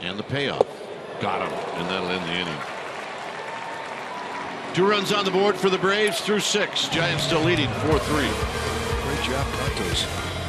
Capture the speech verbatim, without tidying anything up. And the payoff got him, and that'll end the inning. Two runs on the board for the Braves through six. Giants still leading four three. Great job, Kontos.